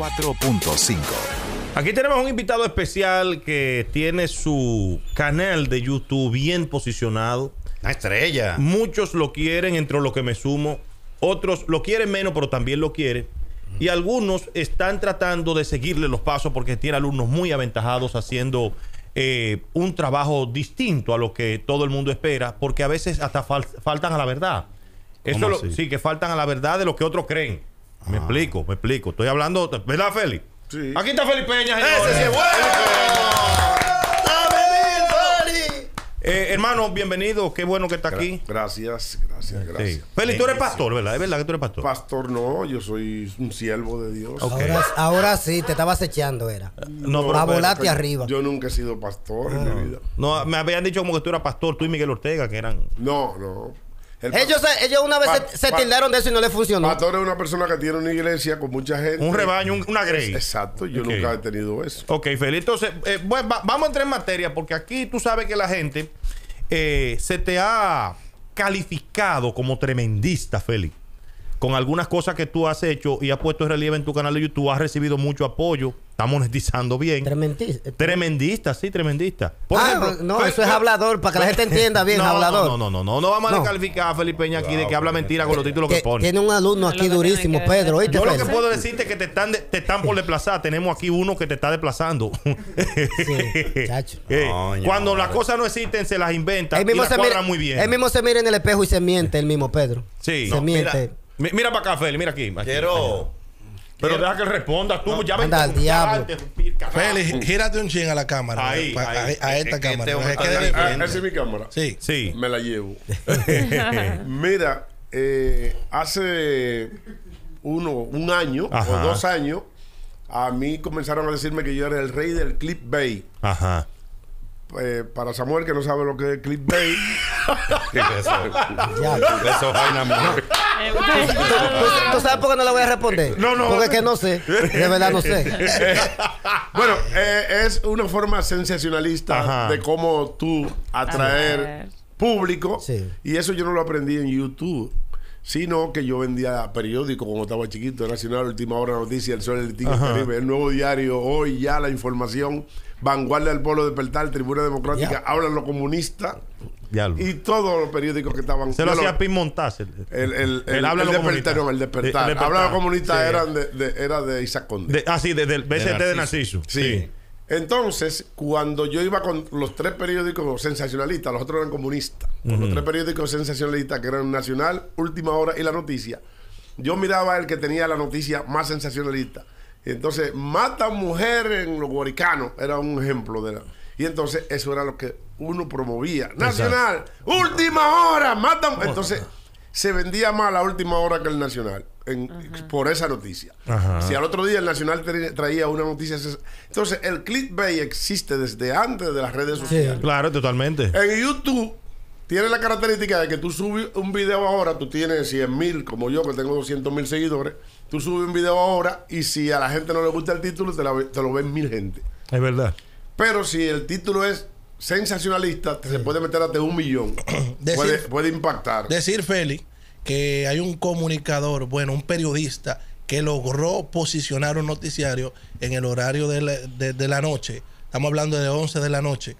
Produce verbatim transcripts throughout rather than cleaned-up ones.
noventa y cuatro punto cinco. Aquí tenemos un invitado especial que tiene su canal de YouTube bien posicionado. Una estrella. Muchos lo quieren, entre los que me sumo. Otros lo quieren menos, pero también lo quieren. Y algunos están tratando de seguirle los pasos porque tiene alumnos muy aventajados haciendo eh, un trabajo distinto a lo que todo el mundo espera, porque a veces hasta fal faltan a la verdad. Eso lo, sí, que faltan a la verdad de lo que otros creen. Ah. Me explico, me explico. Estoy hablando, ¿verdad, Félix? Sí. Aquí está Félix Peña. ¡Ese sí es bueno! Eh, hermano, bienvenido. Qué bueno que está aquí. Gracias, gracias, gracias. Sí. Félix, tú eres pastor, ¿verdad? ¿Es verdad que tú eres pastor? Pastor no, yo soy un siervo de Dios. Okay. Ahora, ahora sí, te estabas echando, era. No, no, a volarte arriba. Yo nunca he sido pastor no. en mi vida. No, me habían dicho como que tú eras pastor, tú y Miguel Ortega, que eran... No, no. Ellos, ellos una vez se, se tildaron de eso y no les funcionó. Pastor es una persona que tiene una iglesia con mucha gente. Un rebaño, un, una grey. Exacto, yo okay. nunca he tenido eso. Ok, Feli. Entonces, eh, bueno, va, vamos a entrar en materia, porque aquí tú sabes que la gente eh, se te ha calificado como tremendista, Feli. Con algunas cosas que tú has hecho y has puesto en relieve en tu canal de YouTube, has recibido mucho apoyo, está monetizando bien. Tremendista. Tremendista, sí, tremendista. Por ah, ejemplo, no, eso es hablador, para que la gente entienda bien, no, hablador. No, no, no, no, no vamos a no. descalificar a Félix Peña aquí de que habla mentira con los títulos que, que pone. Tiene un alumno aquí durísimo, Pedro. ¿Oíste, Yo lo Pedro? que puedo decirte es que te están, de, te están por desplazar. Tenemos aquí uno que te está desplazando. Sí, chacho. Eh, no, cuando no, las cosas no existen, se las inventan. Él mismo, y las se mira, muy bien. Él mismo se mira en el espejo y se miente, el mismo Pedro. Sí. Se no, miente. Mira, Mira para acá, Feli, mira aquí. aquí quiero... Allá. Pero quiero... deja que responda tú. No, ya anda al diablo. Feli, gírate un chin a la cámara. Ahí, pa, ahí, a, a esta es cámara. Esa es mi cámara. Sí. Sí. Me la llevo. Mira, eh, hace uno, un año Ajá. o dos años, a mí comenzaron a decirme que yo era el rey del clickbait. Ajá. Eh, para Samuel, que no sabe lo que es el clickbait. ¿Qué es eso? Eso vaina, mujer. ¿Tú sabes por qué no le voy a responder? No, no. Porque es que no sé. De verdad no sé. Bueno, eh, es una forma sensacionalista Ajá. de cómo tú atraer público. Sí. Y eso yo no lo aprendí en YouTube, sino que yo vendía periódicos cuando estaba chiquito. Nacional, Última Hora, La Noticia, El Sol, el Titico Caribe, El Nuevo Diario, Hoy, Ya, La Información, Vanguardia del Pueblo, Despertar, Tribuna Democrática, yeah. Hablan los comunistas y todos los periódicos que estaban... Se lo hacía Pim Montás. El, el, el, el, el, habla el, lo despertar, no, el Despertar. El, el Habla los comunistas sí. eran de, de, era de Isaac Conde. De, ah, sí, del de, de, B C T de Narciso. Sí. sí. Entonces, cuando yo iba con los tres periódicos sensacionalistas, los otros eran comunistas, uh-huh. los tres periódicos sensacionalistas que eran Nacional, Última Hora y La Noticia, yo miraba el que tenía la noticia más sensacionalista. Entonces, mata mujer en los guaricanos, era un ejemplo de la... Y entonces, eso era lo que uno promovía. Nacional, Exacto. Última Hora, mata... Entonces, se vendía más La Última Hora que el Nacional. En, uh-huh. por esa noticia. Uh-huh. Si al otro día el Nacional traía una noticia... Entonces, el clickbait existe desde antes de las redes sociales. Sí, claro, totalmente. En YouTube tiene la característica de que tú subes un video ahora, tú tienes cien mil, como yo que tengo doscientos mil seguidores, tú subes un video ahora y si a la gente no le gusta el título, te, la, te lo ven mil gente. Es verdad. Pero si el título es sensacionalista, te sí. se puede meter hasta un millón. decir, puede, puede impactar. Decir, Félix, que hay un comunicador, bueno, un periodista que logró posicionar un noticiario en el horario de la, de, de la noche, estamos hablando de once de la noche,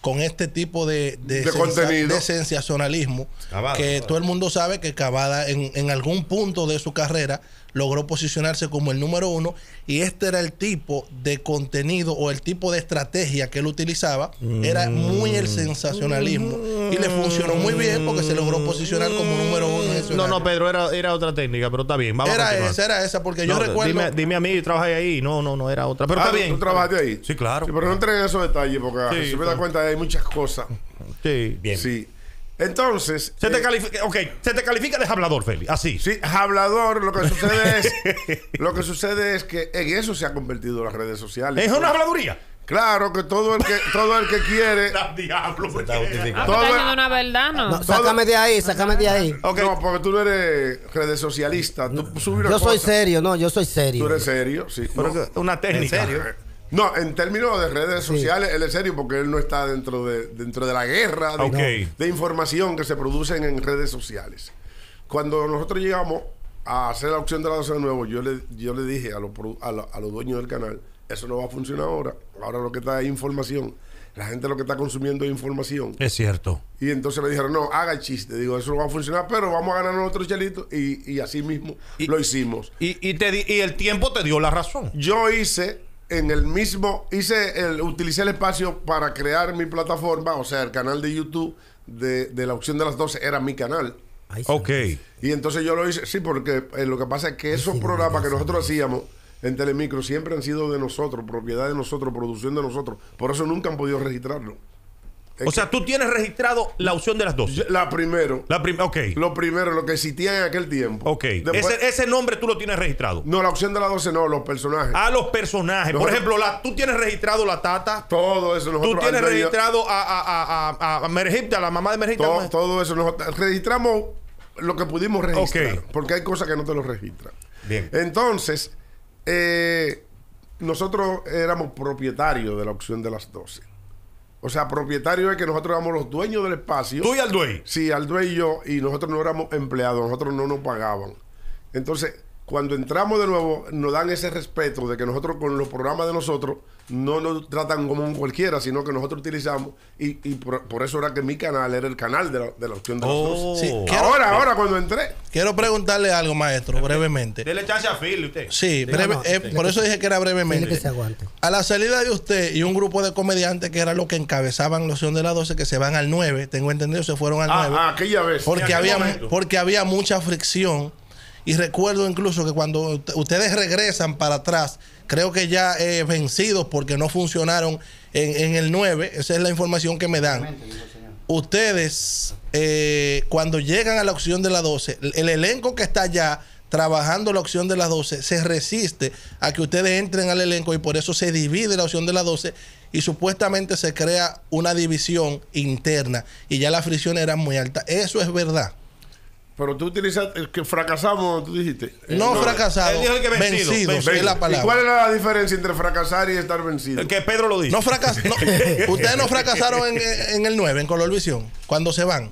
con este tipo de, de, de, sensa, de sensacionalismo, Cavada, que Cavada. todo el mundo sabe que Cavada en, en algún punto de su carrera logró posicionarse como el número uno, y este era el tipo de contenido o el tipo de estrategia que él utilizaba, mm. era muy el sensacionalismo, mm. y le funcionó muy bien porque se logró posicionar como número uno. En no, no, Pedro, era, era otra técnica, pero está bien, vamos era a continuar. Esa, era esa, porque no, yo recuerdo... Dime, dime a mí, yo trabajé ahí, no, no, no, era otra, pero ah, está bien. ¿Tú trabajaste ahí? Sí, claro. Sí, pero no entré en esos detalles, porque sí, si me das cuenta hay muchas cosas. Sí, bien. Sí. Entonces... Se te eh, califica... Ok, se te califica de hablador, Félix. Así. Sí, hablador. Lo que sucede es... lo que sucede es que en eso se han convertido las redes sociales. ¿Es una habladuría? Claro, que todo el que todo el que quiere... diablo, se está justificando. Todo el, una verdad, ¿no? No, sácame de ahí, sácame de ahí. Okay. No, porque tú no eres redes socialista. Tú no, subes yo soy cosa. serio, no, yo soy serio. Tú eres serio, sí. Pero no, una técnica. ¿En serio? No, en términos de redes sociales, sí. él es serio porque él no está dentro de, dentro de la guerra de, okay. de información que se producen en redes sociales. Cuando nosotros llegamos a hacer la opción de la doce de nuevo, yo le, yo le dije a, lo, a, lo, a los dueños del canal, eso no va a funcionar ahora. Ahora lo que está es información. La gente lo que está consumiendo es información. Es cierto. Y entonces me dijeron, no, haga el chiste. Digo, eso no va a funcionar, pero vamos a ganarnos otro chelito. Y, y así mismo y, lo hicimos. Y, y, te di, y el tiempo te dio la razón. Yo hice en el mismo... hice el, utilicé el espacio para crear mi plataforma, o sea, el canal de YouTube de, de la opción de las doce era mi canal. Ay, ok. Y entonces yo lo hice, sí, porque eh, lo que pasa es que esos sí, programas que nosotros hacíamos en Telemicro siempre han sido de nosotros, propiedad de nosotros, producción de nosotros. Por eso nunca han podido registrarlo. Es o sea, tú tienes registrado la opción de las doce. La primero. La prim ok. Lo primero, lo que existía en aquel tiempo. Ok. Después, ese, ese nombre tú lo tienes registrado. No, la opción de las doce no, los personajes. Ah, los personajes. Los Por ejemplo, la, tú tienes registrado la Tata. Todo eso nosotros. Tú tienes registrado a, a, a, a, a Mergipta, la mamá de Mergipta. Todo, todo eso nosotros registramos lo que pudimos registrar. Okay. Porque hay cosas que no te lo registran. Bien. Entonces... Eh, nosotros éramos propietarios de la opción de las doce. O sea, propietario es que nosotros éramos los dueños del espacio. ¿Tú y Alduey? Sí, Alduey y yo. Y nosotros no éramos empleados, nosotros no nos pagaban. Entonces, cuando entramos de nuevo, nos dan ese respeto de que nosotros con los programas de nosotros no nos tratan como un cualquiera, sino que nosotros utilizamos. Y, y por, por eso era que mi canal era el canal de la, de la opción de oh, las doce. Sí, quiero, ahora, ahora cuando entré. Quiero preguntarle algo, maestro, brevemente. Dele chance a Phil, usted. Sí, breve, no, eh, por eso dije que era brevemente. Que se aguante. A la salida de usted y un grupo de comediantes que era lo que encabezaban la opción de las doce, que se van al nueve, tengo entendido, se fueron al nueve. Ah, aquella vez. Porque, había, porque había mucha fricción. Y recuerdo incluso que cuando ustedes regresan para atrás, creo que ya eh, vencidos porque no funcionaron en, en el nueve, esa es la información que me dan. Ustedes, eh, cuando llegan a la opción de las doce, el, el elenco que está allá trabajando la opción de las doce se resiste a que ustedes entren al elenco y por eso se divide la opción de las doce y supuestamente se crea una división interna y ya la fricción era muy alta. Eso es verdad. Pero tú utilizaste el que fracasamos, tú dijiste. Eh, no, no fracasado. Él dijo el que vencido. Vencido, vencido. Es la palabra. ¿Y cuál era la diferencia entre fracasar y estar vencido? El que Pedro lo dice. No fracas no. Ustedes no fracasaron en, en el nueve, en Colorvisión, cuando se van.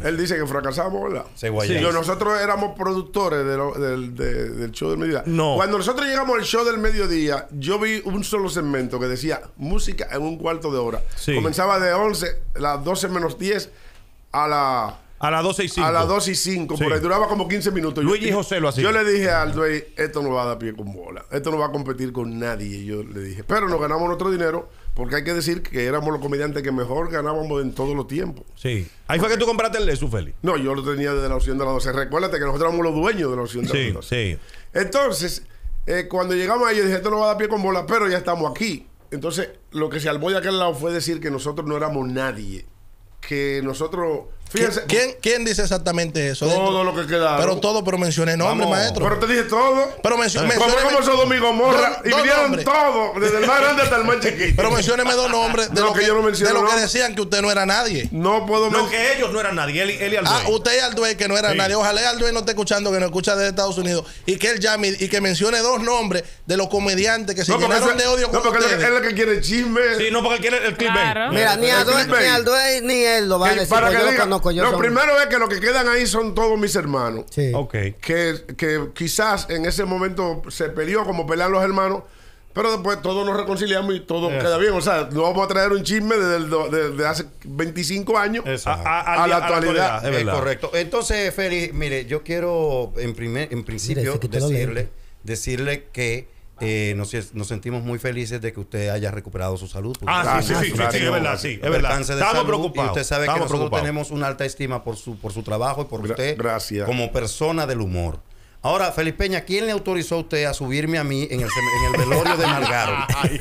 Se Él dice que fracasamos, ¿verdad? Se sí. Yo, nosotros éramos productores de lo, de, de, del show del mediodía. No. Cuando nosotros llegamos al show del mediodía, yo vi un solo segmento que decía música en un cuarto de hora. Sí. Comenzaba de once, las doce menos diez, a la... A las doce y cinco. A las doce y cinco, sí. Por ahí duraba como quince minutos. Luigi y José lo hacían. Yo le dije a Alduey, esto no va a dar pie con bola. Esto no va a competir con nadie, yo le dije. Pero nos ganamos nuestro dinero, porque hay que decir que éramos los comediantes que mejor ganábamos en todos los tiempos. Sí. Ahí fue que tú compraste el Lesu, Félix. No, yo lo tenía desde la opción de las doce. Recuérdate que nosotros éramos los dueños de la opción de sí, las doce. Sí, sí. Entonces, eh, cuando llegamos ahí, yo dije, esto no va a dar pie con bola, pero ya estamos aquí. Entonces, lo que se albó de aquel lado fue decir que nosotros no éramos nadie. Que nosotros... Fíjense, ¿Quién, ¿Quién dice exactamente eso? Todo lo que quedaron. Pero todo, pero mencioné nombre, Vamos. maestro. Pero te dije todo. Pero mencioné. Como esos men Domingo Morra. Do, y vinieron todos, desde el más grande hasta el más chiquito. Pero mencióneme dos nombres de no, lo que, que yo no menciono, de lo que decían que usted no era nadie. No puedo mencionar. No, que ellos no eran nadie. Él, él y Alduey. Ah, usted y Alduey que no era sí. nadie. Ojalá Alduey no esté escuchando, que no escucha desde Estados Unidos. Y que él llame y que mencione dos nombres de los comediantes que se no, llenaron de odio. No, porque él es el que quiere chisme. Sí, no, porque él quiere el clickbait. Claro. Mira, ni Alduey ni él lo va a decir. Lo son... primero es que lo que quedan ahí son todos mis hermanos. Sí. Okay. Que, que quizás en ese momento se peleó como pelean los hermanos, pero después todos nos reconciliamos y todo Eso. queda bien. O sea, no vamos a traer un chisme desde de, de hace veinticinco años a, a, a, la a la actualidad. actualidad. Es eh, correcto. Entonces, Félix, mire, yo quiero en, primer, en principio mire, decirle, decirle que Eh, nos, nos sentimos muy felices de que usted haya recuperado su salud. Ah, sí, sí, sí, sí, es verdad, sí, es verdad. Estamos preocupados. Usted sabe que nosotros tenemos una alta estima por su, por su trabajo y por usted como persona del humor. Ahora, Félix Peña, ¿quién le autorizó a usted a subirme a mí en el, en el velorio de Margaro?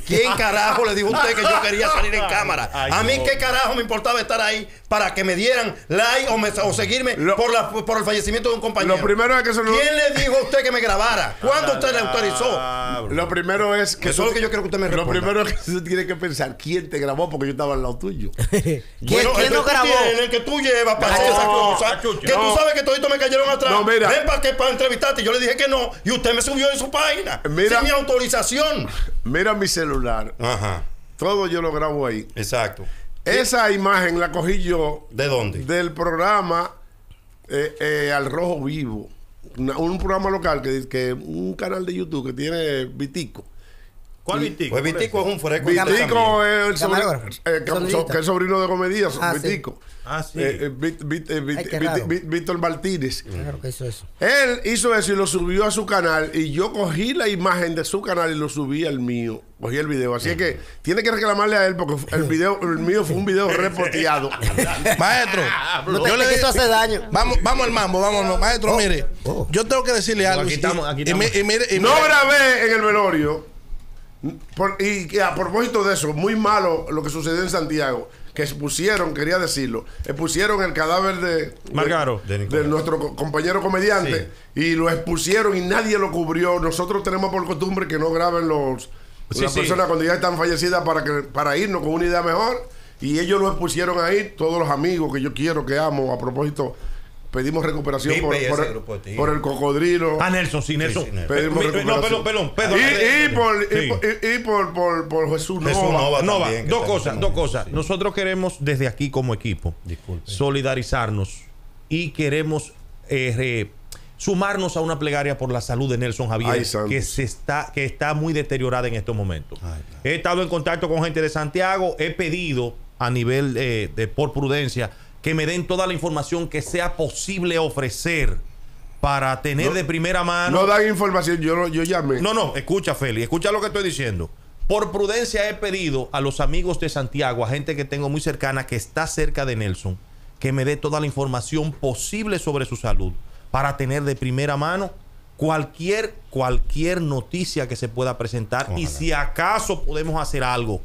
¿Quién carajo le dijo a usted que yo quería salir en cámara? A mí qué carajo me importaba estar ahí para que me dieran like o, me, o seguirme lo, por, la, por el fallecimiento de un compañero. Lo primero es que eso no... ¿Quién le dijo a usted que me grabara? ¿Cuándo usted le autorizó? Lo primero es que... Eso es lo que yo quiero que usted me responda. Lo primero es que usted tiene que pensar quién te grabó, porque yo estaba al lado tuyo. ¿Quién, bueno, ¿quién no grabó? Tienes, el que tú llevas para no, esa cosa. No, que tú sabes que toditos me cayeron atrás. No, mira. Ven para, que, para entrevistar. Yo le dije que no, y usted me subió en su página. Mira, sin mi autorización. Mira mi celular. Ajá. Todo yo lo grabo ahí. Exacto. Esa ¿Sí? imagen la cogí yo. ¿De dónde? Del programa eh, eh, Al Rojo Vivo. una, un programa local que, que un canal de YouTube que tiene Vitico. ¿Cuál Vitico? Pues Vitico es un fresco. Vitico es el sobrino, eh, so, que es sobrino de Comedias, ah, Vitico. Sí. Ah, sí. Eh, eh, vit, vit, eh, vit, Ay, vit, vit, Víctor Martínez. Claro que hizo eso. Él hizo eso y lo subió a su canal. Y yo cogí la imagen de su canal y lo subí al mío. Cogí el video. Así sí. que tiene que reclamarle a él porque el video, el mío fue un video repoteado. Maestro, no te, yo le digo hace daño. Vamos, vamos al mambo, vámonos. Maestro, oh, mire, oh. yo tengo que decirle algo. Aquí estamos, aquí estamos. Y, y mire, y mire. No grabé en el velorio. Por, y a propósito de eso, muy malo lo que sucedió en Santiago, que expusieron, quería decirlo, expusieron el cadáver de, Margaro, de, de, de nuestro compañero comediante, sí. y lo expusieron y nadie lo cubrió. Nosotros tenemos por costumbre que no graben los sí, las sí. personas cuando ya están fallecidas para, que, para irnos con una idea mejor, y ellos lo expusieron ahí, todos los amigos que yo quiero, que amo, a propósito. Pedimos recuperación por, por, el, por el cocodrilo. Ah, Nelson, sí, Nelson. Sí, sí, Nelson. Pedimos recuperación. No, perdón, perdón. Y, y, por, sí. y, por, y, y por, por, por Jesús Nova. Jesús Nova, Nova. También, dos cosas, dos cosas. Sí. Nosotros queremos desde aquí como equipo Disculpe. solidarizarnos y queremos eh, re, sumarnos a una plegaria por la salud de Nelson Javier, Ay, que, se está, que está muy deteriorada en estos momentos. Ay, claro. He estado en contacto con gente de Santiago, he pedido a nivel, eh, de, por prudencia, que me den toda la información que sea posible ofrecer para tener no, de primera mano. No dan información, yo, yo llamé. No, no, escucha, Félix, escucha lo que estoy diciendo. Por prudencia he pedido a los amigos de Santiago, a gente que tengo muy cercana, que está cerca de Nelson, que me dé toda la información posible sobre su salud para tener de primera mano cualquier, cualquier noticia que se pueda presentar. Ojalá. Y si acaso podemos hacer algo,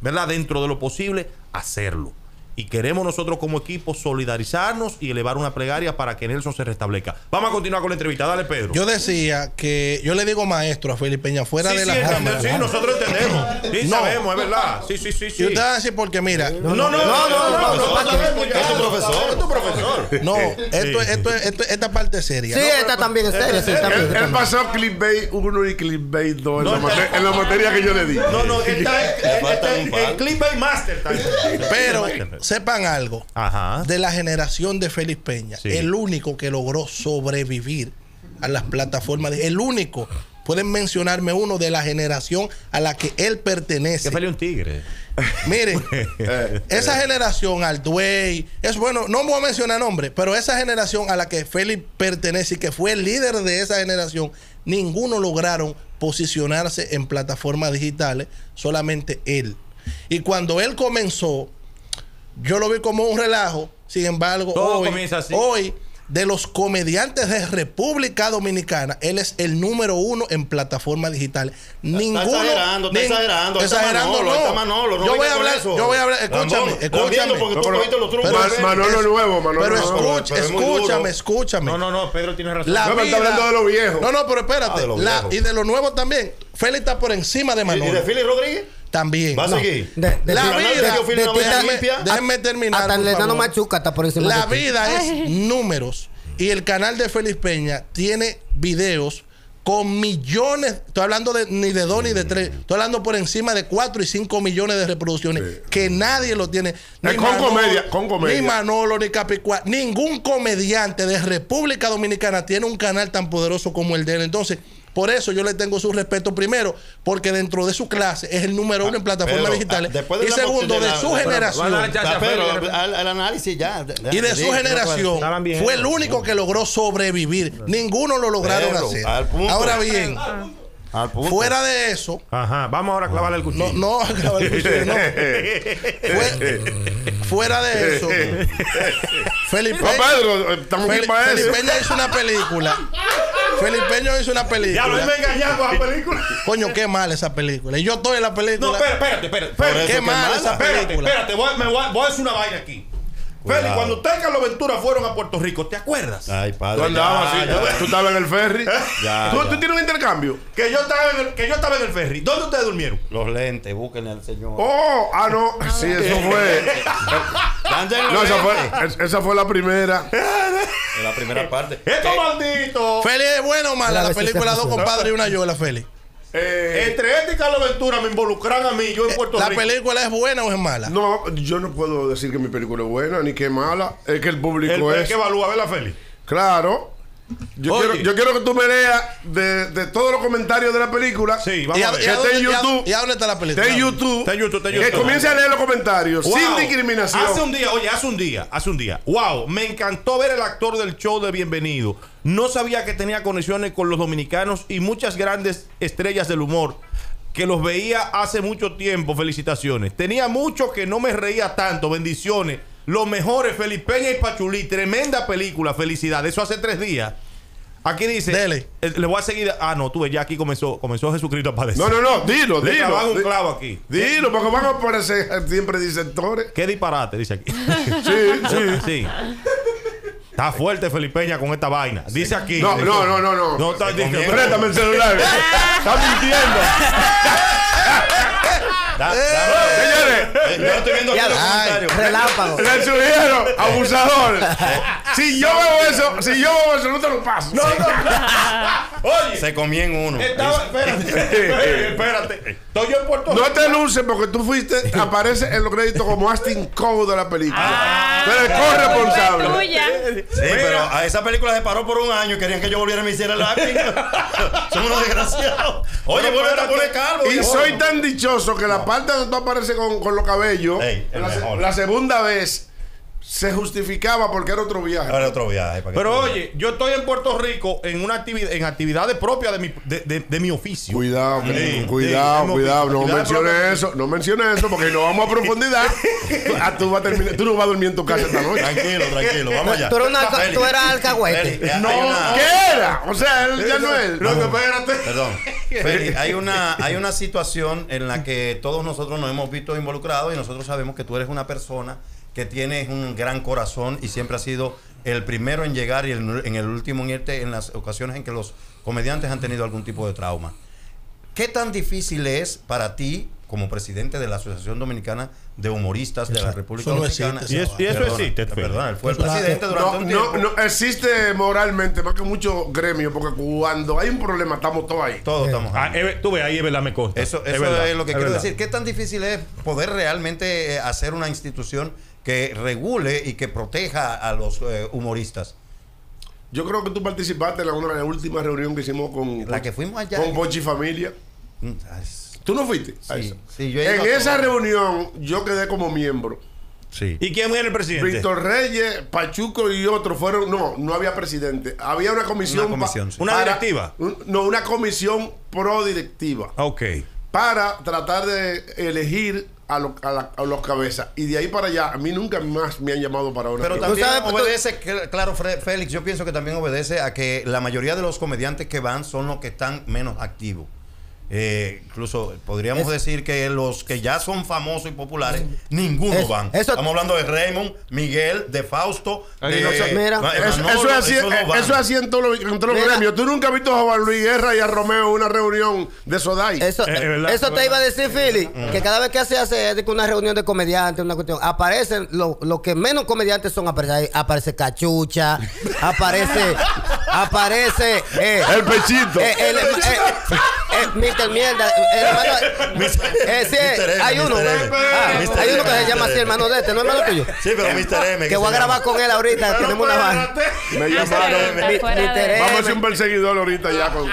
¿verdad? Dentro de lo posible, hacerlo. Y queremos nosotros como equipo solidarizarnos y elevar una plegaria para que Nelson se restablezca. Vamos a continuar con la entrevista. Dale, Pedro. Yo decía que... Yo le digo maestro a Félix Peña fuera sí, de sí, la cámara. Sí, nosotros entendemos. Sí, no. sabemos, es verdad. Sí, sí, sí. sí. Y usted va a decir porque, mira... No, no, no, no, no. Es tu profesor. Es tu profesor. No, esto, sí. esto, esto, esta parte es seria. Sí, no, esta también es seria. Sí, él, él pasó clickbait uno y clickbait dos no, en, no, la en la materia que yo le di. No, no, él está en clickbait master también. Pero... Sepan algo. Ajá. De la generación de Félix Peña, sí. el único que logró sobrevivir a las plataformas, de, el único, pueden mencionarme uno de la generación a la que él pertenece. Que fue un tigre. Miren, esa generación, Altuey, es bueno, no voy a mencionar nombres, pero esa generación a la que Félix pertenece y que fue el líder de esa generación, ninguno lograron posicionarse en plataformas digitales, solamente él. Y cuando él comenzó, yo lo vi como un relajo. Sin embargo, hoy, hoy, de los comediantes de República Dominicana, él es el número uno en plataformas digitales. Ninguno. Está exagerando, está exagerando. Exagerando, no. Yo voy a hablar, yo voy a hablar. Escúchame, escúchame. Manolo nuevo, Manolo nuevo. Pero escúchame, escúchame. No, no, no, Pedro tiene razón. No, está hablando de lo viejo. No, no, pero espérate. Y de lo nuevo también. Félix está por encima de Manolo. ¿Y de Fili Rodríguez? También. ¿Va a seguir? No. De, de, la de, vida. De, de, déjame, déjame terminar. A, a por Machuca, está por encima la de vida ti. Es números. Y el canal de Félix Peña tiene videos con millones. Estoy hablando de ni de dos mm. ni de tres. Estoy hablando por encima de cuatro y cinco millones de reproducciones. Sí. Que nadie lo tiene. Ni con, Manolo, comedia, con comedia. Ni Manolo, ni Capicua. Ningún comediante de República Dominicana tiene un canal tan poderoso como el de él. Entonces... Por eso yo le tengo su respeto, primero, porque dentro de su clase es el número uno en plataformas digitales. Y segundo, de su generación. Al análisis ya. Y de su generación fue el único que logró sobrevivir. Ninguno lo lograron hacer. Ahora bien, fuera de eso. Ajá, vamos ahora a clavarle el cuchillo. No, no, a clavarle el cuchillo, no. Fue, fuera de eso. Félix Peña hizo una película. Félix Peña hizo una película. Ya lo he engañado a la película. Coño, qué mal esa película. Y yo estoy en la película. No, espérate, espérate. espérate. Qué mal esa película. Espérate, espérate. Voy, me voy, voy a hacer una vaina aquí. Félix, cuando usted y Carlos Ventura fueron a Puerto Rico, ¿te acuerdas? Ay, padre. Tú andabas así. Ya. Tú estabas en el ferry. Ya, ¿Tú, ya. ¿Tú tienes un intercambio? Que yo, estaba en el, que yo estaba en el ferry. ¿Dónde ustedes durmieron? Los lentes, búsquenle al señor. Oh, ah, no. Sí, eso fue. No, esa fue, esa fue la primera. La primera parte. ¡Esto maldito! Félix, ¿es buena o mala? La, la película Dos Compadres y una yola, Félix. Eh, Entre este y Carlos Ventura me involucran a mí, yo en Puerto ¿La Rico. ¿La película es buena o es mala? No, yo no puedo decir que mi película es buena ni que es mala. Es que el público el, es. El que evalúa, ¿verdad, Félix? Claro. Yo quiero, yo quiero que tú me leas de, de todos los comentarios de la película. Sí, vamos y a, a ver. Que está en YouTube. ¿Y a dónde está la película? Está en YouTube. Está en YouTube, está en YouTube. Que comience a leer los comentarios. Wow. Sin discriminación. Hace un día, oye, hace un día, hace un día. Wow, me encantó ver el actor del show de Bienvenido. No sabía que tenía conexiones con los dominicanos y muchas grandes estrellas del humor. Que los veía hace mucho tiempo. Felicitaciones. Tenía mucho que no me reía tanto. Bendiciones. Los mejores, Félix Peña y Pachulí. Tremenda película. Felicidades. Eso hace tres días. Aquí dice, dele. Eh, le voy a seguir. Ah, no, tú ves, ya aquí comenzó, comenzó Jesucristo a padecer. No, no, no, dilo, le dilo. Van un clavo aquí. Dilo, porque van a aparecer siempre disertores. Qué disparate, dice aquí. sí, sí, sí. Está fuerte Félix Peña con esta vaina. Dice aquí. No, dice, no, no, no, no. No está diciendo. Préstame el celular. Está mintiendo. da, da, eh, señores, eh, yo estoy viendo ya, los ay, relámpago. Le subieron, abusador. Si yo veo eso, si yo veo eso, no te lo paso. No, no, no. Oye. Se comí en uno. Estaba, espérate. espérate. Estoy yo en Puerto Rico. No te luces porque tú fuiste, aparece en los créditos como Astin Cobo de la película. Ah, pero es corresponsable. Sí, pero a esa película se paró por un año y querían que yo volviera y me hiciera el acting. Son unos desgraciados. Oye, vuelve a poner calvo. Y soy tan dichoso que la parte donde tú apareces con, con los cabellos, hey, la, la segunda vez se justificaba porque era otro viaje. Era otro viaje. Para Pero oye, viaje. Yo estoy en Puerto Rico en una actividad, en actividades propias de mi, de, de, de mi oficio. Cuidado, sí, cuidado, sí, cuidado. No menciones eso, no menciones eso, porque no vamos a profundidad. ah, tú, vas a terminar, tú no vas a dormir en tu casa esta noche. Tranquilo, tranquilo, vamos allá. Tú eras, una, Félix, tú eras alcahuete. Félix, no, una... ¿qué era? O sea, él ya no es. Lo que espérate. Perdón. Félix, hay una, hay una situación en la que todos nosotros nos hemos visto involucrados y nosotros sabemos que tú eres una persona que tienes un gran corazón y siempre ha sido el primero en llegar y el, en el último en irte en las ocasiones en que los comediantes han tenido algún tipo de trauma. ¿Qué tan difícil es para ti, como presidente de la Asociación Dominicana de Humoristas de la República Dominicana? Y eso, y eso perdona, existe. Perdón, él fue el presidente durante no, un tiempo. No, no, existe moralmente, más que muchos gremios, porque cuando hay un problema estamos todos ahí. Todos estamos ahí. Ah, eh, tú ves, ahí es verdad, me consta. Eso, eso es, verdad, es lo que es quiero verdad. decir. ¿Qué tan difícil es poder realmente eh, hacer una institución que regule y que proteja a los eh, humoristas? Yo creo que tú participaste en la, una, la última reunión que hicimos con... La que fuimos allá. Con Bochi Familia. ¿Tú no fuiste? Sí, sí, yo en esa reunión yo quedé como miembro. Sí. ¿Y quién era el presidente? Víctor Reyes, Pachuco y otros fueron... No, no había presidente. Había una comisión... Una comisión, sí. ¿Una directiva? Un, no, una comisión prodirectiva. Ok. Para tratar de elegir... A, lo, a, la, a los cabezas. Y de ahí para allá, a mí nunca más me han llamado para una. Pero también obedece, claro, Félix, yo pienso que también obedece a que la mayoría de los comediantes que van son los que están menos activos. Eh, incluso podríamos es, decir que los que ya son famosos y populares, es, ninguno es, van. Eso, Estamos hablando de Raymond, Miguel, de Fausto. De, no sé, mira, Manolo, eso, eso es así, eso no eso así en todos los todo lo gremios. Tú nunca has visto a Juan Luis Guerra y a Romeo en una reunión de Soday. Eso, eh, verdad, eso te iba a decir, Fili, mm. que cada vez que se hace una reunión de comediantes, una cuestión, aparecen los lo que menos comediantes son. Aparece, aparece Cachucha, aparece, aparece eh, el pechito. Eh, el, el pechito. Eh, eh, Eh, mister Mierda, hermano. Eh, sí, mister M, hay uno. Ah, hay uno que se llama así, hermano de este, ¿no es hermano tuyo? Sí, pero mister M. Que voy a grabar con él ahorita, tenemos una vaina. Me llamaron. Vamos a hacer un perseguidor ahorita ya con.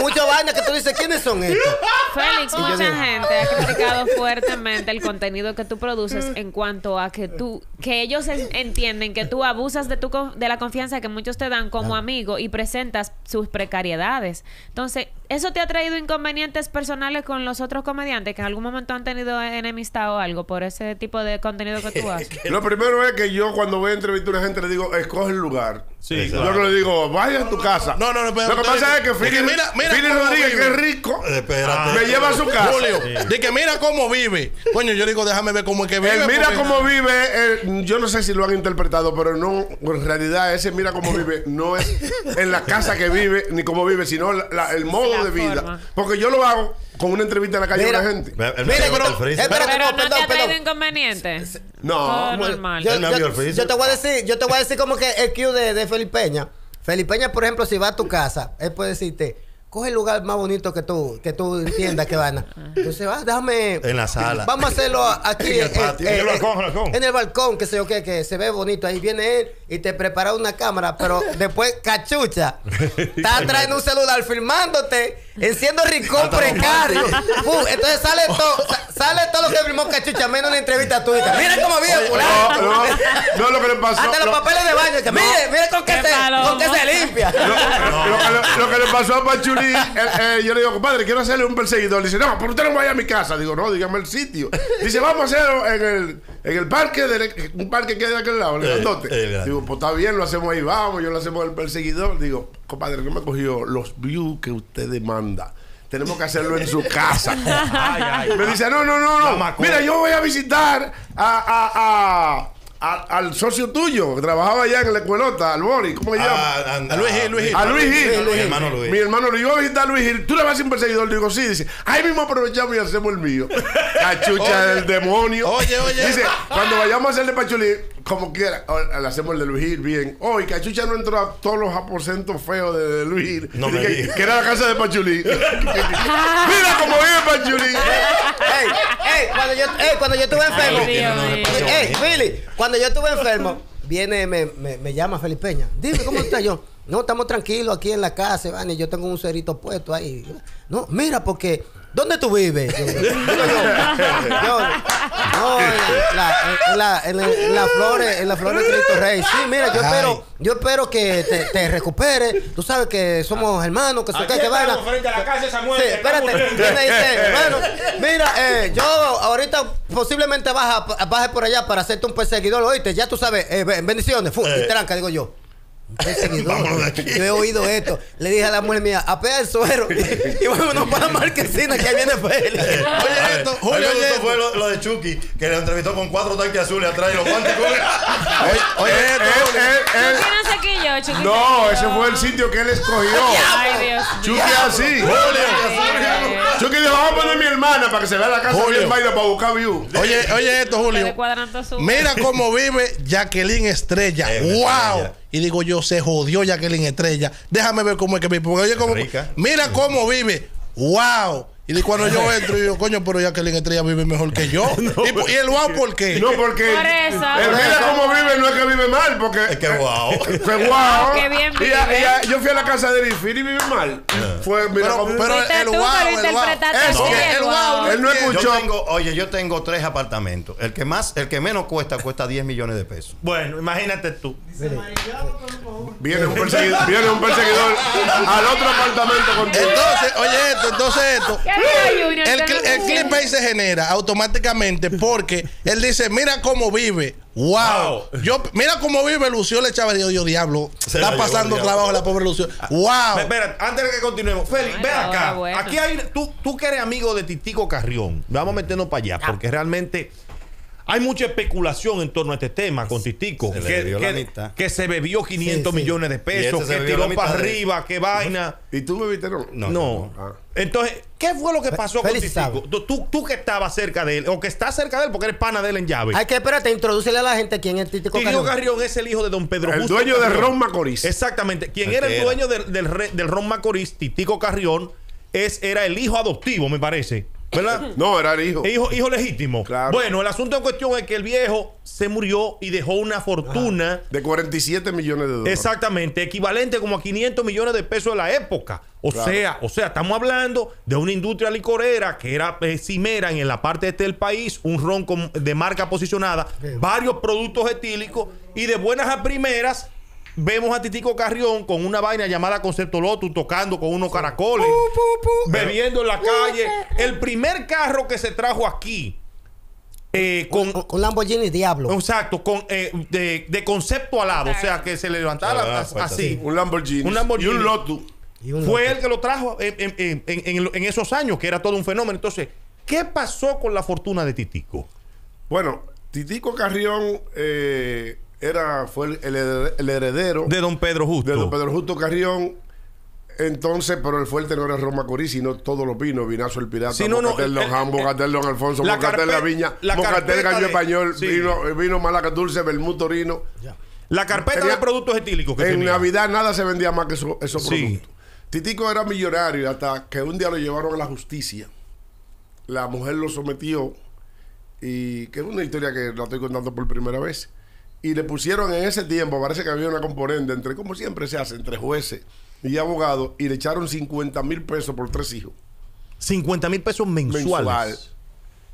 Muchas vainas que tú dices, ¿quiénes son estos? Félix, mucha gente ha criticado fuertemente el contenido que tú produces en cuanto a que tú, que ellos entienden que tú abusas de tu de la confianza que muchos te dan como amigo y presentas sus precariedades. Entonces, ¿eso te ha traído inconvenientes personales con los otros comediantes que en algún momento han tenido enemistad o algo por ese tipo de contenido que tú haces? Lo primero es que yo cuando voy a entrevistar a una gente le digo, escoge el lugar. Sí, yo claro. no le digo, vaya no, a tu no, casa. No, no, no. Pero lo que pasa es que Fili Rodríguez, que es rico, espérate, me lleva a su casa. Julio, sí. de que mira cómo vive. Coño, yo digo, déjame ver cómo es que vive. El mira cómo no. vive, el, yo no sé si lo han interpretado, pero no, en realidad ese mira cómo vive no es en la casa que vive, ni cómo vive, sino la, la, el modo la de vida. Forma. Porque yo lo hago con una entrevista en la calle de la gente. Mira, el, el, mira, pero, el pero, pero, pero no, perdón, te ha traído inconvenientes. No, normal. Yo, yo, yo te voy a decir, yo te voy a decir como que el cue de, de Félix Peña. Félix Peña, por ejemplo, si va a tu casa, él puede decirte, coge el lugar más bonito que tú, que tú entiendas que van. Entonces, ah, déjame... En la sala. Vamos a hacerlo aquí. En el patio. En, en, en, en, en el balcón, balcón. En el balcón, que sé yo qué, que se ve bonito. Ahí viene él y te prepara una cámara, pero después, Cachucha, está trayendo un celular filmándote, enciendo rincón precario. Uf, entonces sale todo, sale todo lo que filmó Cachucha, menos la entrevista tuya. Mira cómo vive fulano. No, no, no, lo que le pasó... Hasta los lo, papeles de baño. Que, no, mire, mire con qué, qué se, con qué se limpia. Lo, lo, lo, lo que le pasó a Pachulí, Eh, eh, yo le digo, compadre, quiero hacerle un perseguidor. Le dice, no, pero usted no vaya a mi casa. Digo, no, dígame el sitio. Dice, vamos a hacerlo en el, en el parque, de, un parque que hay de aquel lado, el grandote. Eh, eh, digo, pues está bien, lo hacemos ahí, vamos, yo lo hacemos el perseguidor. Digo, compadre, no me cogió los views que usted demanda. Tenemos que hacerlo en su casa. Ay, ay, me dice, no, no, no, no. Mira, yo voy a visitar a... a, a A, al socio tuyo, que trabajaba allá en la escuelota, al Bori, ¿cómo se llama? A, a, a Luis Gil, Luis Gil. A Luis Gil. Mi hermano Luis. Mi hermano Luis. Yo voy a visitar a Luis Gil. Tú le vas a ser un perseguidor. Le digo, sí. Dice, ahí mismo aprovechamos y hacemos el mío. Cachucha del demonio. Oye, oye. Dice, cuando vayamos a hacerle Pachulí, como quiera, le hacemos el de Luis Gil bien. Hoy, oh, Cachucha no entró a todos los aposentos feos de, de Luis Gil. No me que, que era la casa de Pachulí. Mira cómo vive Pachulí. Ey, ey, cuando yo, ey, cuando yo estuve enfermo. Ey, Fili, cuando yo estuve enfermo, viene, me, me, me llama Félix Peña. Dime, ¿cómo estás? Yo, no, estamos tranquilos aquí en la casa, Iván, y yo tengo un cerito puesto ahí. No, mira, porque, ¿dónde tú vives? Yo, yo, yo, no, en la, en la, en la, en la Flores, en la Flores Cristo Rey. Sí, mira, yo espero, yo espero que te, te recuperes. Tú sabes que somos hermanos, que se cae que vaina. Frente a la casa de Samuel. Sí, espérate, viene y dice, hermano, mira, eh, yo ahorita posiblemente baja, baje por allá para hacerte un perseguidor, oíste, ya tú sabes, eh, bendiciones, fu, y tranca, digo yo. Perseguidor. Yo he oído esto. Le dije a la mujer mía, apea el suero y vámonos para la marquesina que ahí viene Félix. Oye, esto, Julio, oye, esto fue lo, lo de Chucky, que le entrevistó con cuatro tanques azules atrás y los guantes con... Oye, oye, esto, él, él, él, Chucky no se quilló, Chucky. No, ese fue el sitio que él escogió. Ay, Dios. Chucky así. Julio. Chucky dijo, vamos a poner a mi hermana para que se vea la casa Julio. Bien baila para buscar view. Oye, oye esto, Julio. Mira cómo vive Jacqueline Estrella. ¡Wow! Y digo yo, se jodió Jacqueline Estrella. Déjame ver cómo es que vive. Porque oye, como, mira cómo vive. ¡Wow! Y cuando yo entro, yo, coño, pero Jacqueline Estrella vive mejor que yo. No, y, y el wow, ¿por qué? No, porque. Por eso. El mira cómo vive, no es que vive mal, porque. Es que wow. Fue wow. Qué bien vive. Y a, y a, yo fui a la casa de Fili y vive mal. No. Fue, mira, pero, como, pero el, tú, wow, el wow. Es no, que el wow. Él no escuchó. Yo tengo, oye, yo tengo tres apartamentos. El que más, el que menos cuesta, cuesta diez millones de pesos. Bueno, imagínate tú. Viene un perseguidor, viene un perseguidor al otro apartamento con entonces, oye esto, entonces esto. El, el, el clip ahí se genera automáticamente porque él dice, mira cómo vive. Wow. wow. Yo, mira cómo vive Lucio le Chávez. Yo, yo, diablo. Se está pasando trabajo la pobre Lucio. Wow. Espera, antes de que continuemos, Félix, ve acá. Bueno. Aquí hay, tú, tú que eres amigo de Titico Carrión. Vamos a meternos para allá, porque realmente hay mucha especulación en torno a este tema con Titico. Se que, que, que se bebió quinientos sí, sí. millones de pesos, que tiró para arriba, de... que vaina. ¿Y tú bebiste? No. no. no. Ah. Entonces, ¿qué fue lo que pasó F con Titico? Tú, tú, tú que estabas cerca de él, o que estás cerca de él porque eres pana de él en llave. Hay que, espérate, introducirle a la gente quién es Titico Carrión. Titico Carrión es el hijo de don Pedro Justo. El dueño de Ron Macorís. Exactamente. Quien era el dueño del, del, del Ron Macorís, Titico Carrión, es, era el hijo adoptivo, me parece. ¿Verdad? No, era el hijo. hijo. Hijo legítimo. Claro. Bueno, el asunto en cuestión es que el viejo se murió y dejó una fortuna. Ah, de cuarenta y siete millones de dólares. Exactamente, equivalente como a quinientos millones de pesos de la época. O claro. sea, o sea, estamos hablando de una industria licorera que era eh, cimera en la parte este del país, un ron con, de marca posicionada, sí. varios productos etílicos y de buenas a primeras. Vemos a Titico Carrión con una vaina llamada Concepto Lotus, tocando con unos caracoles, pu, pu, pu. bebiendo en la calle. El primer carro que se trajo aquí eh, con, con, con Lamborghini Diablo. Exacto, con, eh, de, de concepto alado. O sea, que se le levantaba la, la, la, así. Un Lamborghini, un Lamborghini y un Lotus. Y un Fue Lotus. el que lo trajo en, en, en, en, en esos años, que era todo un fenómeno. Entonces, ¿qué pasó con la fortuna de Titico? Bueno, Titico Carrión... Eh... Era, fue el, el heredero de don Pedro Justo. De don Pedro Justo Carrión. Entonces, pero el fuerte no era Ron Macorís, sino todos los vinos, Vinazo el Pirata, sí, no, Mocatel, no, Don Jambo, Mocatel, Don Alfonso, la Mocatel carpeta, La Viña, la Mocatel Gallo Español, sí. vino, vino Malaca Dulce, Bermud Torino. Ya. La carpeta tenía, de productos etílicos que En tenía. Navidad nada se vendía más que eso, esos sí. productos. Titico era millonario hasta que un día lo llevaron a la justicia. La mujer lo sometió, y que es una historia que la estoy contando por primera vez. Y le pusieron en ese tiempo, parece que había una componente entre, como siempre se hace, entre jueces y abogados, y le echaron cincuenta mil pesos por tres hijos. cincuenta mil pesos mensuales. Mensual.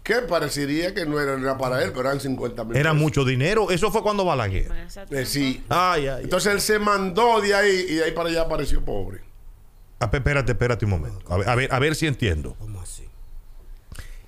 Que parecería que no era para él, pero eran cincuenta mil. Era pesos. Mucho dinero. Eso fue cuando Balaguer. Eh, sí. Ay, ay, Entonces ay. él se mandó de ahí y de ahí para allá apareció pobre. Ah, espérate, espérate un momento. A ver, a ver, a ver si entiendo. ¿Cómo así?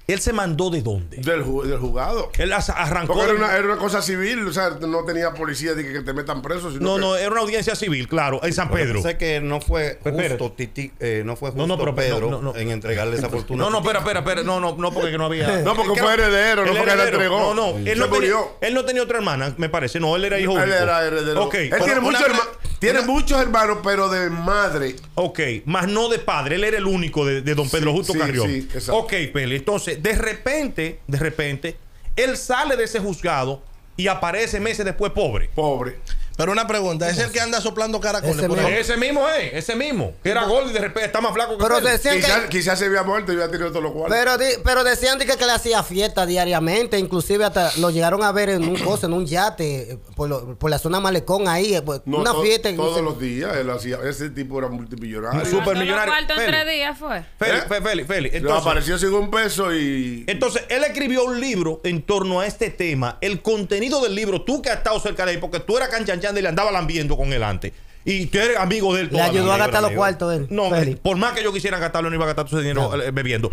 ¿Él se mandó de dónde? Del, ju del juzgado. Él arrancó. Porque era una, era una cosa civil, o sea, no tenía policía de que, que te metan preso. Sino no, que... no, era una audiencia civil, claro, en San Pedro. Sé que no fue justo, Titi, eh, no fue justo no, no, pero, Pedro no, no, en entregarle esa fortuna. No, no, espera, espera, espera. No, no, no, porque no había. No, porque fue heredero, no porque le entregó. No, no, él no, tenía, él no tenía otra hermana, me parece. No, él era hijo único. Él era heredero. Okay. Él tiene muchos hermanos. Tiene una... muchos hermanos, pero de madre. Ok, más no de padre. Él era el único de, de don Pedro sí, Justo sí, Carrión. Sí, ok, Pele. Entonces, de repente, de repente, él sale de ese juzgado y aparece meses después pobre. Pobre. Pero una pregunta, ¿es el que anda soplando caracoles? Ese, mismo. ese mismo es, ese mismo. Que era gordo y de repente está más flaco que pero decían quizás, que... quizás se había muerto y había tenido todos los cuartos. Pero, de, pero decían que, que le hacía fiesta diariamente, inclusive hasta lo llegaron a ver en un coso, en un yate, por, lo, por la zona Malecón ahí, pues, no, una to, fiesta. Todos se... los días, él hacía, ese tipo era multimillonario. Supermillonario. ¿Cuánto en tres días fue? Félix, ¿Eh? Félix, Félix. Entonces, apareció sin un peso y... Entonces, él escribió un libro en torno a este tema. El contenido del libro, tú que has estado cerca de ahí, porque tú eras canchan y le andaba lambiendo con él antes. Y tú eres amigo de él. Le ayudó a gastar los cuartos de él. No, Félix. Por más que yo quisiera gastarlo, no iba a gastar su dinero no. bebiendo.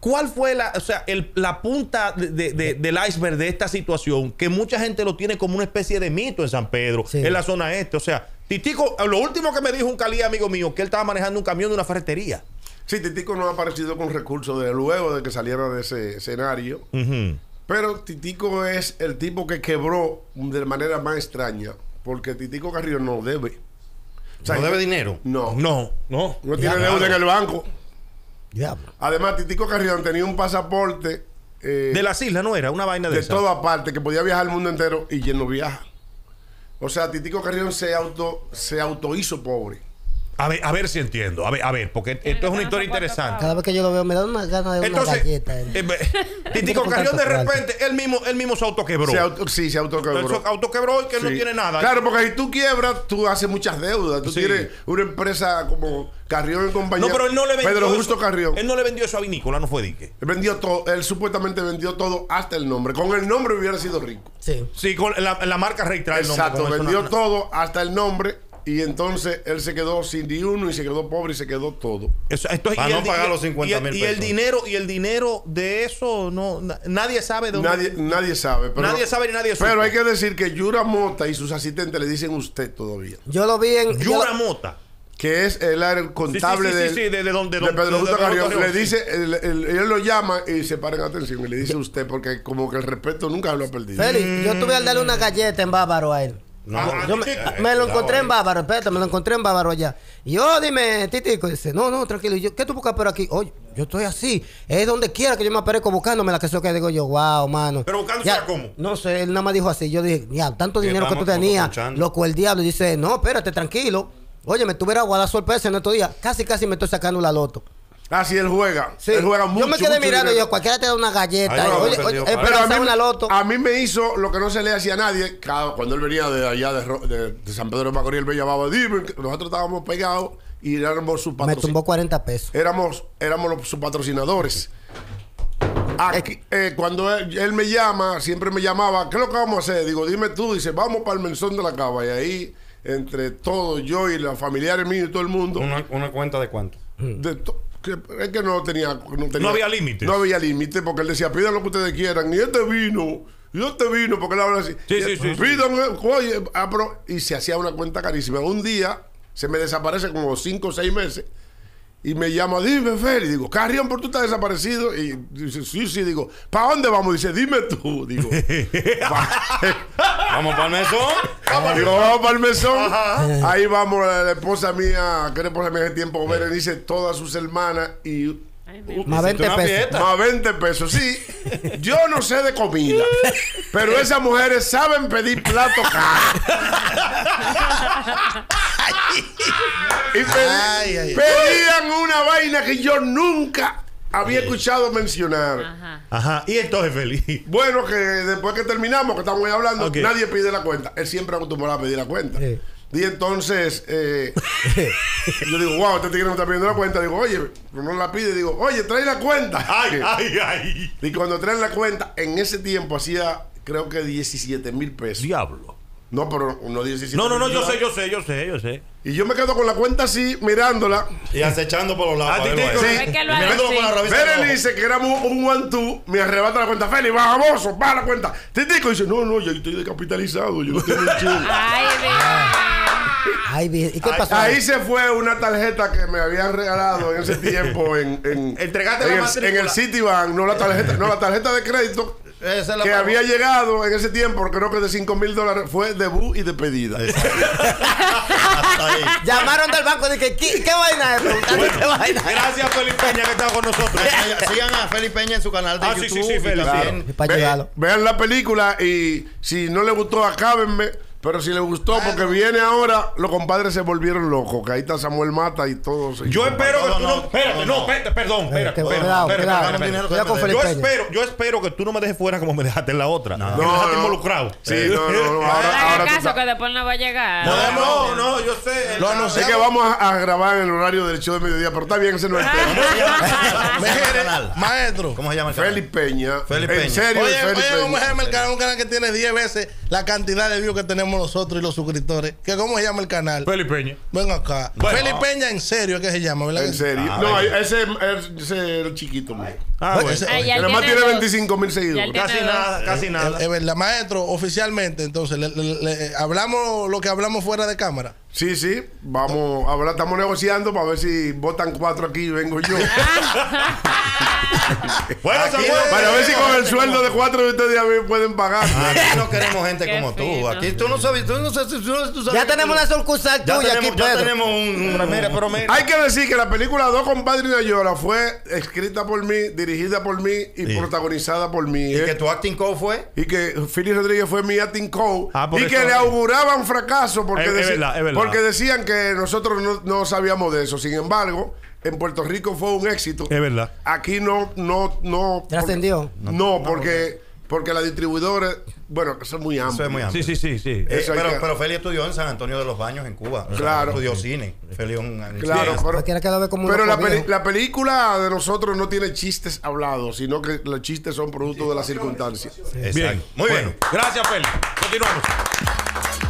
¿Cuál fue la, o sea, el, la punta de, de, de, del iceberg de esta situación? Que mucha gente lo tiene como una especie de mito en San Pedro, sí. en la zona este. O sea, Titico, lo último que me dijo un calí amigo mío, que él estaba manejando un camión de una ferretería. Sí, Titico no ha aparecido con recursos de luego de que saliera de ese escenario. Uh-huh. Pero Titico es el tipo que quebró de manera más extraña. Porque Titico Carrión no debe. O sea, ¿No debe dinero? No. No, no. No tiene deuda claro. en el banco. Ya. Además, Titico Carrión tenía un pasaporte... Eh, de las islas, ¿no era? Una vaina de De esa. toda parte, que podía viajar al mundo entero y él no viaja. O sea, Titico Carrión se auto se auto hizo pobre. A ver, a ver si entiendo. A ver, a ver, porque esto es una historia interesante. Cada vez que yo lo veo me da una gana de Entonces, una galleta. Eh, Titico Carrión de repente, él mismo, él mismo se autoquebró. Se auto, sí, se autoquebró. Se autoquebró y que sí. no tiene nada. Claro, porque si tú quiebras, tú haces muchas deudas. Tú sí. tienes una empresa como Carrión y compañía. No, pero él no le vendió Pedro Justo Carrión. Él no le vendió eso a Vinícola, no fue dique. Él vendió todo, él supuestamente vendió todo hasta el nombre. Con el nombre hubiera sido rico. Sí. Sí, con la, la marca registrada. Exacto, el vendió una, todo hasta el nombre. Y entonces él se quedó sin ni uno y se quedó pobre y se quedó todo. Eso, esto es, Para no pagar los cincuenta mil pesos. Y el dinero, y el dinero de eso, no na, nadie sabe dónde. Nadie, nadie sabe. Pero, nadie sabe ni nadie sabe. Pero hay que decir que Yura Mota y sus asistentes le dicen usted todavía. Yo lo vi en. Yura Mota. Que es el, el contable sí, sí, sí, sí, de, de, de, don, de, don, de Pedro Justo Carrión. Le dice, el, el, él lo llama y se paren atención. Y le dice usted, porque como que el respeto nunca lo ha perdido. Félix, mm. yo tuve al darle una galleta en bávaro a él. No, ah, yo me, me lo encontré en Bávaro, espérate, me lo encontré en Bávaro allá. Y yo, dime, Titico, dice, no, no, tranquilo. Yo, ¿qué tú buscas por aquí? Oye, yo estoy así. Es donde quiera que yo me aparezco buscándome la que soy que digo yo, wow, mano. ¿Pero buscándosela cómo? No sé, él nada más dijo así. Yo dije, ya, tanto dinero que tú tenías, loco, el diablo. Y dice, no, espérate, tranquilo. Oye, me tuviera guardada sorpresa en estos días. Casi, casi me estoy sacando la loto. Ah, sí, él juega. Sí. Él juega mucho. Yo me quedé mucho mirando dinero. Yo, cualquiera te da una galleta. Ay, no, oye, oye, oye, pero a mí, una loto. A mí me hizo lo que no se le hacía a nadie. Claro, cuando él venía de allá de, de, de San Pedro de Macorís, él me llamaba, dime, nosotros estábamos pegados y éramos sus patrocinadores. Me tumbó cuarenta pesos. Éramos, éramos los, sus patrocinadores. Aquí, eh, cuando él, él me llama, siempre me llamaba, ¿qué es lo que vamos a hacer? Digo, dime tú. Dice, vamos para el mensón de la cava. Y ahí, entre todo, yo y los familiares míos y todo el mundo. ¿Una, una cuenta de cuánto? De todo. Que, es que no tenía, no tenía... No había límite. No había límite, porque él decía, pidan lo que ustedes quieran. Y este vino, y este vino, porque él habla así. Sí, y, sí, sí. Pidan, sí. Oye, apro, y se hacía una cuenta carísima. Un día, se me desaparece como cinco o seis meses, y me llama, dime, Feli. Digo, Carrión, ¿por tú estás desaparecido? Y dice, sí, sí. Digo, ¿para dónde vamos? Dice, dime tú. Digo, ¿vamos para el mesón? Digo, vamos para el mesón. Ahí vamos la esposa mía, que era esposa mía en ese tiempo, Berenice, todas sus hermanas y... Más veinte pesos. Más veinte pesos, sí. Yo no sé de comida, pero esas mujeres saben pedir plato caro. Y ay, ay, pedían ay. una vaina que yo nunca había escuchado mencionar. Ajá. Ajá. Y entonces, Félix. Bueno, que después que terminamos, que estamos ahí hablando, okay. nadie pide la cuenta. Él siempre acostumbraba a pedir la cuenta. Eh. Y entonces, eh, yo digo, wow, este tigre no está pidiendo la cuenta. Digo, oye, no la pide. Digo, oye, trae la cuenta. Ay, ay, ay. Y cuando traen la cuenta, en ese tiempo hacía, creo que diecisiete mil pesos. Diablo. No, pero unos diecisiete. No, no, no, yo sé, yo sé, yo sé, yo sé. Y yo me quedo con la cuenta así, mirándola. Y acechando por los lados. Ah, Titico, sí. Es que lo hace. Félix dice que era un one-two, me arrebata la cuenta. Félix, vamos, va la cuenta. Titico dice, no, no, yo estoy decapitalizado, yo no tengo chile. Ay, ay, ¿y qué pasó? Ahí se fue una tarjeta que me habían regalado en ese tiempo en, en, Entregate en, la el, en el Citibank, no la tarjeta, no, la tarjeta de crédito. Esa que había pagó. llegado en ese tiempo, creo que de cinco mil dólares, fue debut y de pedida. Hasta ahí. Llamaron del banco y dije, ¿qué, qué vaina es? Bueno, ¿qué vaina? Gracias a Félix Peña que estaba con nosotros. Sigan a Félix Peña en su canal de ah, YouTube. Sí, sí, sí, Félix. Claro. Ve, vean la película y si no les gustó, acábenme. Pero si les gustó, claro. porque viene ahora, los compadres se volvieron locos. Que ahí está Samuel Mata y todos. Yo espero que tú no. Espérate, no, perdón, espérate. Yo espero, yo espero que tú no me dejes fuera como me dejaste en la otra. No, no. Me dejaste involucrado. Sí, no, no, no. Ahora, ahora caso que después no va a llegar. No, no, no, yo sé. No, no sé que vamos a grabar en el horario del show de mediodía, pero está bien, ese no es el tema. Maestro. ¿Cómo se llama el canal? Félix Peña. Félix Peña. En serio, Félix Peña. Oye, ¿cómo se llama el canal? Un canal que tiene diez veces la cantidad de views que tenemos nosotros y los suscriptores. ¿Que ¿Cómo se llama el canal? Félix Peña. Ven acá. Bueno. Félix Peña, en serio, ¿es que se llama? ¿Verdad? En serio. Ah, no, ese es el chiquito. Ay. Ah, bueno. Ese, Ay, además tiene, tiene veinticinco mil seguidores. Casi dos. nada, casi eh, nada. Es eh, verdad, maestro, oficialmente, entonces, le, le, le, ¿hablamos lo que hablamos fuera de cámara? Sí, sí. Vamos, ahora estamos negociando para ver si votan cuatro aquí y vengo yo. Bueno, Samuel, no para ver si con el sueldo de cuatro de ustedes ya pueden pagar. Aquí no queremos gente Qué como fino. tú. Aquí tú no sabes, tú no sabes, tú no sabes. Ya tenemos la sucursal tuya. Ya tenemos, aquí, ya tenemos un, una mera, pero mera. Hay que decir que la película Dos Compadres de Llora fue escrita por mí, dirigida por mí y sí. protagonizada por mí. Y eh? que tu acting coach fue. Y que Fili Rodríguez fue mi acting coach. Ah, y que le auguraban fracaso porque, es, decí, es verdad, es verdad. porque decían que nosotros no, no sabíamos de eso. Sin embargo, en Puerto Rico fue un éxito. Es verdad. Aquí no, no, no. ¿Trascendió? No, no, porque, porque la distribuidora, bueno, eso es muy amplio. Eso es muy amplio. Sí, sí, sí, sí. Eh, pero, que... pero Félix estudió en San Antonio de los Baños, en Cuba. Claro. Estudió cine. Félix un... Claro, sí. pero, como pero la, peli la película de nosotros no tiene chistes hablados, sino que los chistes son producto sí, de las circunstancias. Sí. Exacto. Bien. Muy bueno. bien. Gracias, Félix. Continuamos.